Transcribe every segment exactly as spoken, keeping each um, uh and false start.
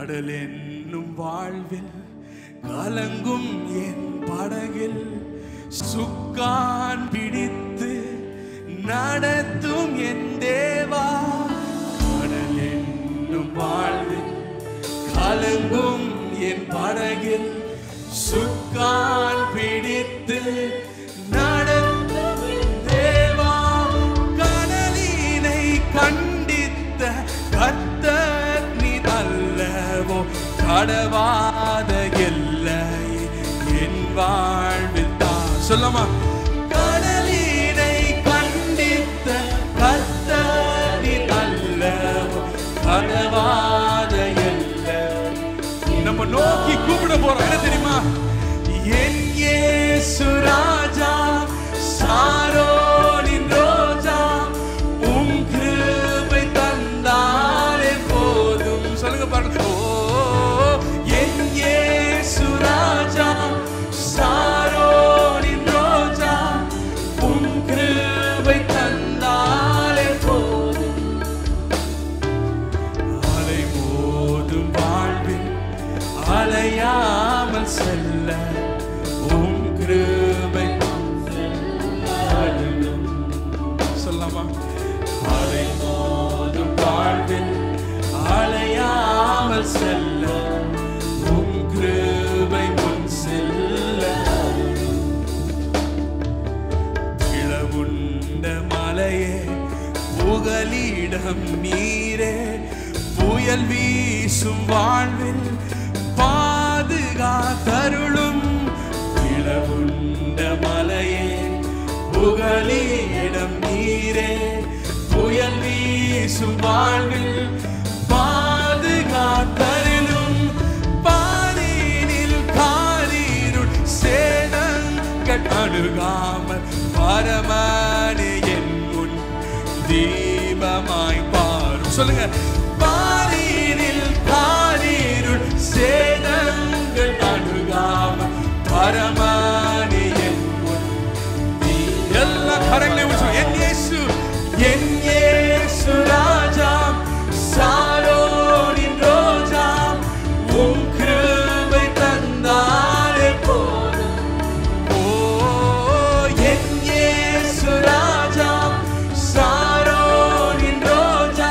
கடல் என்னும் வாழ்வில் கலங்கும் என் படகில் சுக்கான் பிடித்து நடத்தும் என் தேவா. கடல் என்னும் வாழ்வில் கலங்கும் என் படகில் சுக்கான் பிடித்து நடத்தும் என் தேவா. கடலினை கண்டித்த கர்த்தர் நீர் அல்லவோ, கடவாத எல்லையே என் வாழ்வில் தான். சொல்லுமா, கடலினை கண்டித்த கர்த்தர் நீர் அல்லவோ, கடவாத எல்லை. நம்ம நோக்கி கூப்பிட போறோம் என்ன தெரியுமா? என் இயேசு ராஜா, சாரோனின் ரோஜா, உம் கிருபை தந்தாலே போதும். சொல்லுங்க பாருங்க, புகலிடம் நீரே, புயல் வீசும் வாழ்வில் பாதுகாத்தருளும். இளவுண்ட மலையே, புகலிடம் நீரே, புயல் வீசும் வாழ்வில் பாதுகாத்தருளும். பாரீரில் காரீருள் சேதங்கள் அணுகாமல் பரமனே தீபமாய் பாரும். சொல்லுங்க, பாரீரில் காரீருள் சேதங்கள் அணுகாமல் பரமனே எல்லா கரங்களையும் விடுச்சு. என் இயேசு, என் இயேசு ராஜா, சாரோனின் ரோஜா, உம் கிருபை தந்தாலே போதும். ஓ, என் இயேசு ராஜா, சாரோனின் ரோஜா,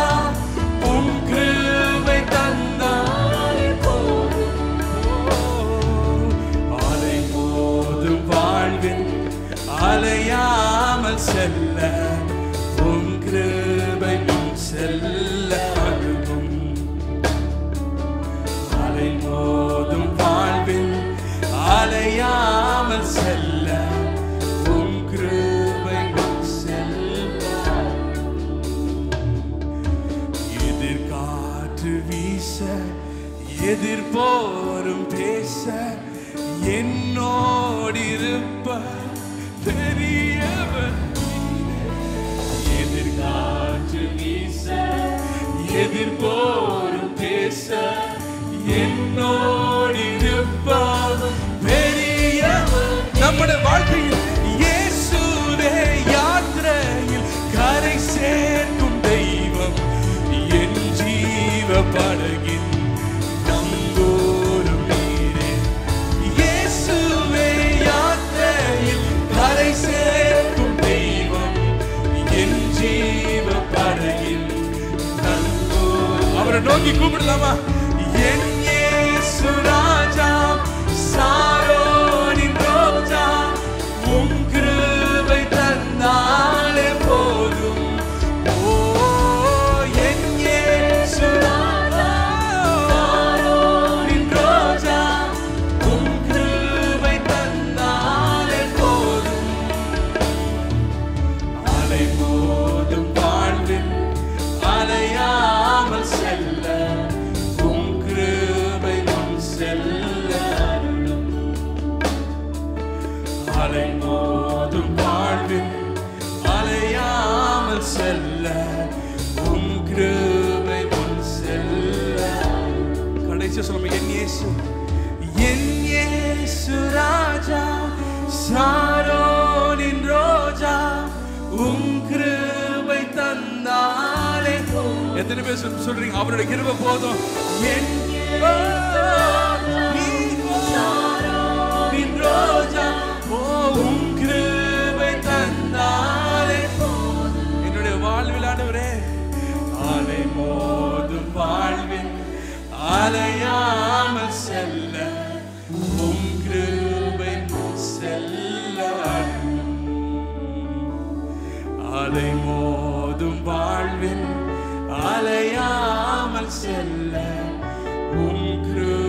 உம் கிருபை தந்தாலே போதும். அலை போதும் வாழ்வில் அலையாமல் செல்ல உம் கிருபை செல்ல அணுகும். அலை போதும் வாழ்வில் அலையாமல் செல்ல உம் கிருபை செல்ல. எதிர்காற்று வீச, எதிர்போரும் பேச, என்னோடிருப்ப பெரியவர். எதிர்காற்று வீச, எதிர்போரும் பேச, என்னோடு இருப்பார் பெரியவர். நம்முடைய வாழ்க்கையில் இயேசுவே யாத்திரையில் கரை சேர்க்கும் தெய்வம், என் ஜீவ படகின் நங்கூரும் நீரே. இயேசுவே யாத்திரையில் கரை சேர்க்கும் தெய்வம், என் ஜீவ படகில் நங்கூரும். அவரை நோக்கி கூப்பிடலாமா? என் இயேசு ராஜா, சாரோனின் ரோஜா, உம் கிருபை தந்தாலே போதும். ஓ, என் இயேசு ராஜா, சாரோனின் ரோஜா, உம் கிருபை தந்தாலே போதும். அலை போதும் வாழ்வில் அலையாமல் செல்ல உம் கிருபை முன் செல்ல அருளும். அலை போதும் வாழ்வில் அலையாமல் செல்ல உம் கிருபை முன் செல்ல. கடைசியா சொல்லுங்க, என் இயேசு, என் இயேசு ராஜா, சாரோனின் ரோஜா, உம் கிருபை தந்தாலே போதும். எத்தனை பேர் சொல்- சொல்றீங்க அவருடைய கிருபை போதும்? என் Aleyam al-Sella, um-kru